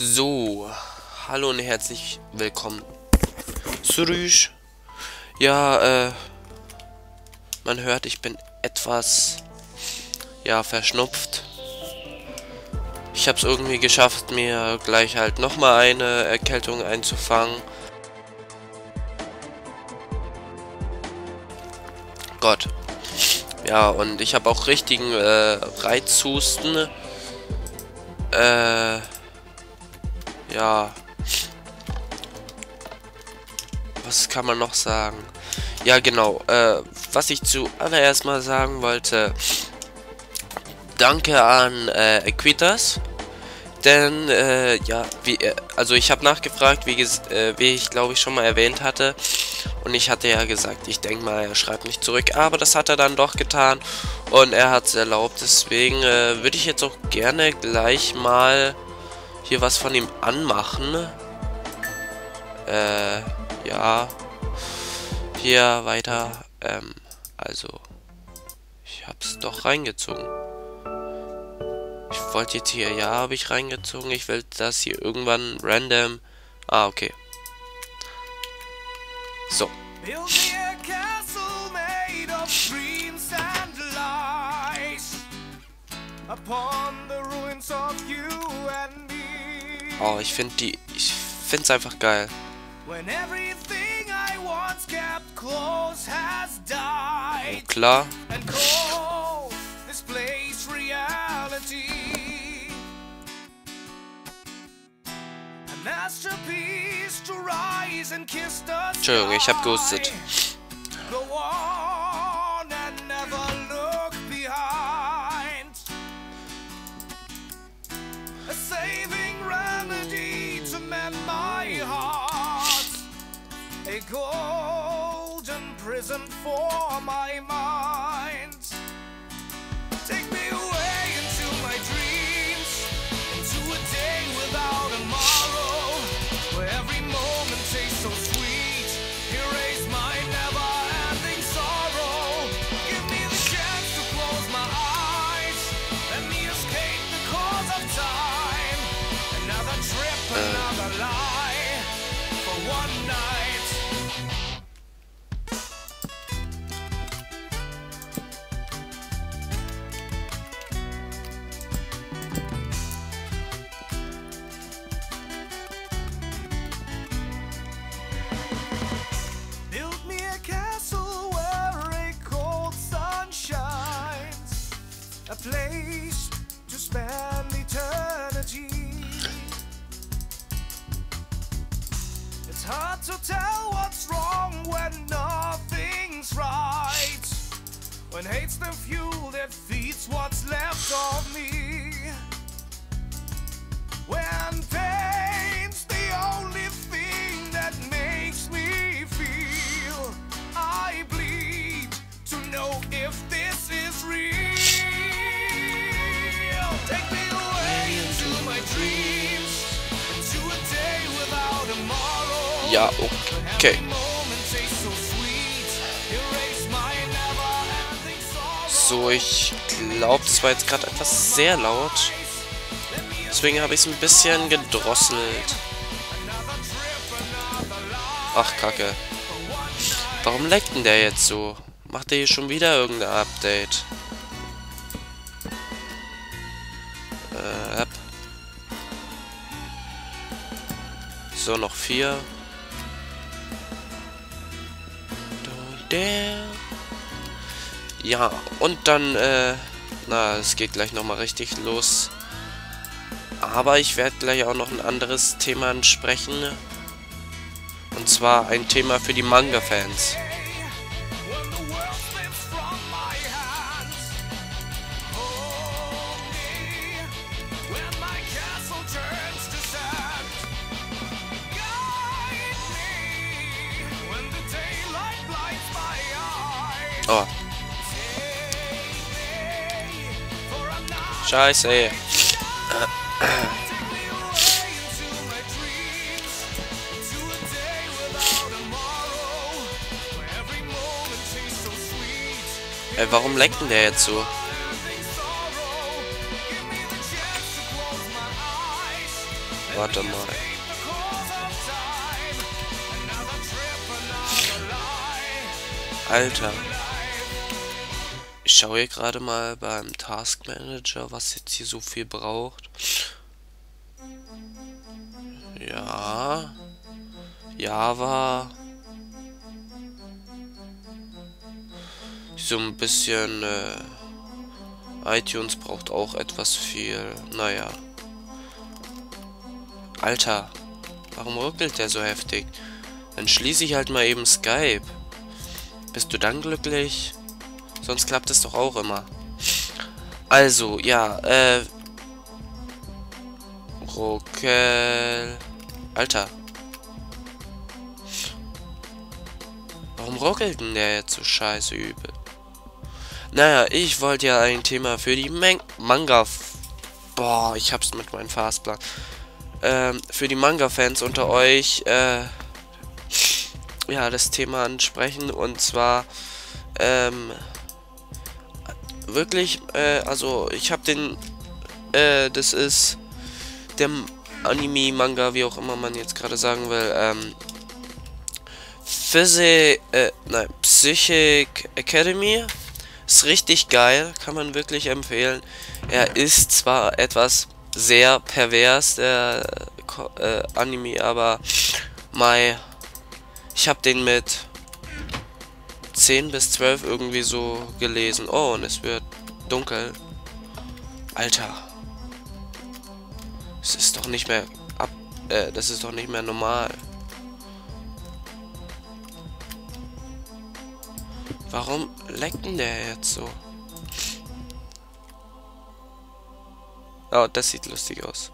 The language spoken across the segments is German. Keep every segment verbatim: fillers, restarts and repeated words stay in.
So, hallo und herzlich willkommen zurück. Ja, äh, man hört, ich bin etwas, ja, verschnupft. Ich habe es irgendwie geschafft, mir gleich halt nochmal eine Erkältung einzufangen. Gott. Ja, und ich habe auch richtigen äh, Reizhusten. Äh... Ja. Was kann man noch sagen? Ja, genau. Äh, was ich zuallererst mal sagen wollte. Danke an äh, Equitas. Denn, äh, ja, wie, also ich habe nachgefragt, wie, äh, wie ich glaube ich schon mal erwähnt hatte. Und ich hatte ja gesagt, ich denke mal, er schreibt nicht zurück. Aber das hat er dann doch getan. Und er hat es erlaubt. Deswegen äh, würde ich jetzt auch gerne gleich mal hier was von ihm anmachen. Äh, ja. Hier weiter. Ähm, also. Ich hab's doch reingezogen. Ich wollte jetzt hier, ja, habe ich reingezogen. Ich will das hier irgendwann random. Ah, okay. So. Oh, ich finde die, ich finde es einfach geil. Oh, klar. Entschuldigung, ich hab gehustet. Golden prison for my mind. Take me away into my dreams, into a day without a morrow, where every moment tastes so sweet. Erase my never-ending sorrow. Give me the chance to close my eyes. Let me escape the course of time. Another trip, another lie, for one night. Place to spend eternity. It's hard to tell what's wrong when nothing's right. When hate's the fuel that feeds what's left of me. When pain's the only thing that makes me feel. I bleed to know if this is real. Take me away into my dreams, into a day without a morrow. Ja, okay. So, ich glaube, es war jetzt gerade etwas sehr laut. Deswegen habe ich es ein bisschen gedrosselt. Ach, Kacke. Warum leckt denn der jetzt so? Macht der hier schon wieder irgendein Update? So, noch vier. Ja, und dann, äh, na, es geht gleich nochmal richtig los. Aber ich werde gleich auch noch ein anderes Thema ansprechen. Und zwar ein Thema für die Manga-Fans. Oh. Scheiße, ey. Ey, warum leckt denn der jetzt so? Warte mal. Alter. Ich schaue hier gerade mal beim Task Manager, was jetzt hier so viel braucht. Ja. Java. So ein bisschen. Äh, iTunes braucht auch etwas viel. Naja. Alter, warum ruckelt der so heftig? Dann schließe ich halt mal eben Skype. Bist du dann glücklich? Sonst klappt es doch auch immer. Also, ja, äh... ruckel... Alter. Warum ruckelt denn der jetzt so scheiße übel? Naja, ich wollte ja ein Thema für die Man Manga... Boah, ich hab's mit meinem Fastplan. Ähm, für die Manga-Fans unter euch, äh, ja, das Thema ansprechen, und zwar, ähm, wirklich, äh, also, ich habe den, äh, das ist der Anime, Manga, wie auch immer man jetzt gerade sagen will, ähm, Psy äh, nein, Psychic Academy, ist richtig geil, kann man wirklich empfehlen. Er ist zwar etwas sehr pervers, der äh, Anime, aber Mai, ich habe den mit zehn bis zwölf irgendwie so gelesen. Oh, und es wird dunkel. Alter. Es ist doch nicht mehr ab äh, das ist doch nicht mehr normal. Warum leckt denn der jetzt so? Oh, das sieht lustig aus.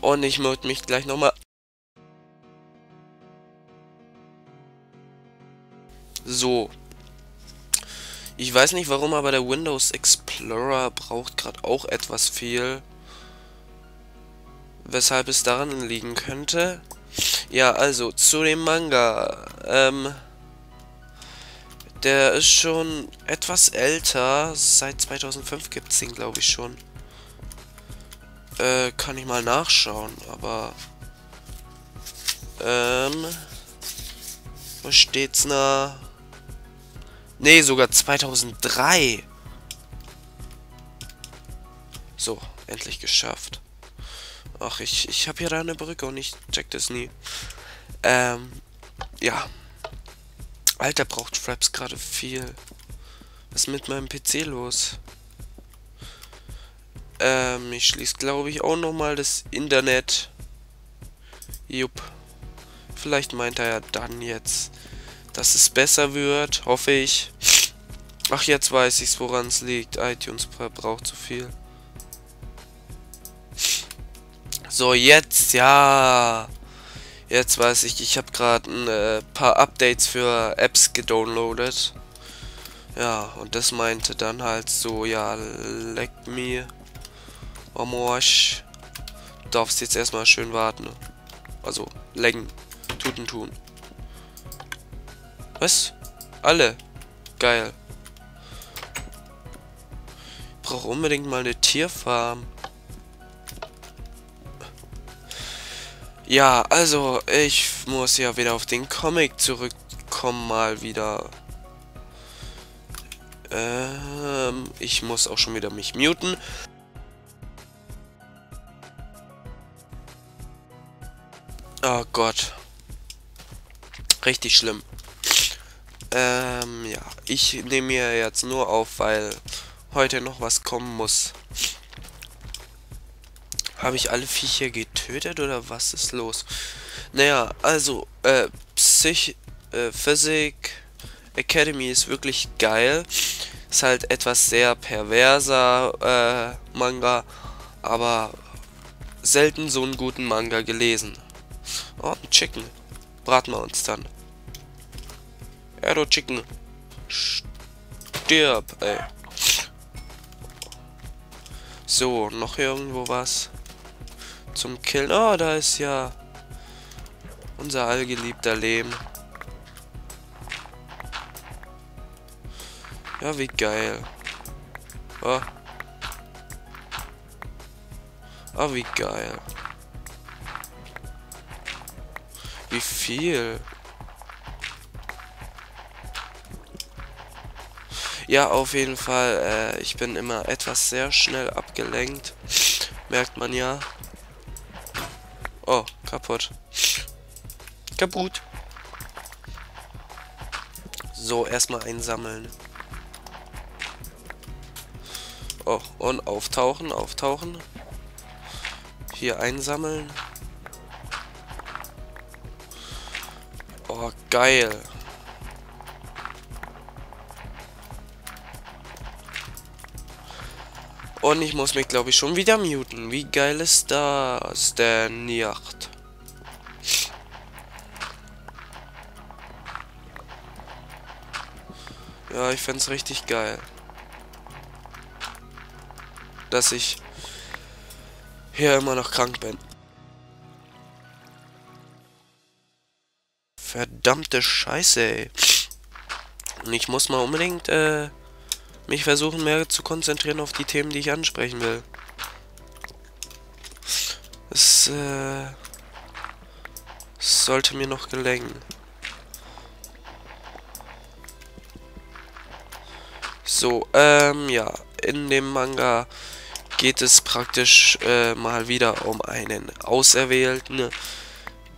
Und ich mute mich gleich nochmal. So. Ich weiß nicht warum, aber der Windows Explorer braucht gerade auch etwas viel. Weshalb es daran liegen könnte. Ja, also, zu dem Manga. Ähm... Der ist schon etwas älter. Seit zweitausendfünf gibt es den, glaube ich, schon. Äh, kann ich mal nachschauen, aber... Ähm... Wo steht's na? Nee, sogar zweitausenddrei. So, endlich geschafft. Ach, ich, ich habe hier da eine Brücke und ich check das nie. Ähm, ja. Alter, braucht Fraps gerade viel. Was ist mit meinem P C los? Ähm, ich schließe, glaube ich, auch nochmal das Internet. Jupp. Vielleicht meint er ja dann jetzt, dass es besser wird. Hoffe ich. Ach, jetzt weiß ich's, woran es liegt. iTunes braucht zu viel. So, jetzt, ja. Jetzt weiß ich, ich habe gerade ein äh, paar Updates für Apps gedownloadet. Ja, und das meinte dann halt so, ja, leck mir. Oh Morsch. Darfst jetzt erstmal schön warten. Also, lecken. Tuten tun. Was? Alle. Geil. Ich brauche unbedingt mal eine Tierfarm. Ja, also, ich muss ja wieder auf den Comic zurückkommen, mal wieder. Ähm, ich muss auch schon wieder mich muten. Oh Gott. Richtig schlimm. Ähm, ja, ich nehme mir jetzt nur auf, weil heute noch was kommen muss. Habe ich alle Viecher getötet oder was ist los? Naja, also, äh, Psych, äh, Physik Academy ist wirklich geil. Ist halt etwas sehr perverser, äh, Manga, aber selten so einen guten Manga gelesen. Oh, ein Chicken. Braten wir uns dann. Ja, du Chicken. Stirb, ey. So, noch irgendwo was zum Killen. Oh, da ist ja unser allgeliebter Leben. Ja, wie geil. Oh. Oh, wie geil. Wie viel? Ja, auf jeden Fall. Äh, ich bin immer etwas sehr schnell abgelenkt. Merkt man ja. Oh, kaputt. Kaputt. So, erstmal einsammeln. Oh, und auftauchen, auftauchen. Hier einsammeln. Oh, geil. Und ich muss mich, glaube ich, schon wieder muten. Wie geil ist das denn? Nicht. Ja, ich find's richtig geil, dass ich hier immer noch krank bin. Verdammte Scheiße, ey. Und ich muss mal unbedingt äh, mich versuchen, mehr zu konzentrieren auf die Themen, die ich ansprechen will. Es äh, sollte mir noch gelingen. So, ähm, ja. In dem Manga geht es praktisch äh, mal wieder um einen Auserwählten,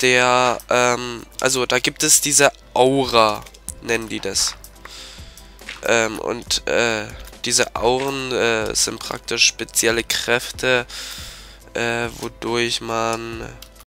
der, ähm, also da gibt es diese Aura, nennen die das. Ähm, und äh, diese Auren äh, sind praktisch spezielle Kräfte, äh, wodurch man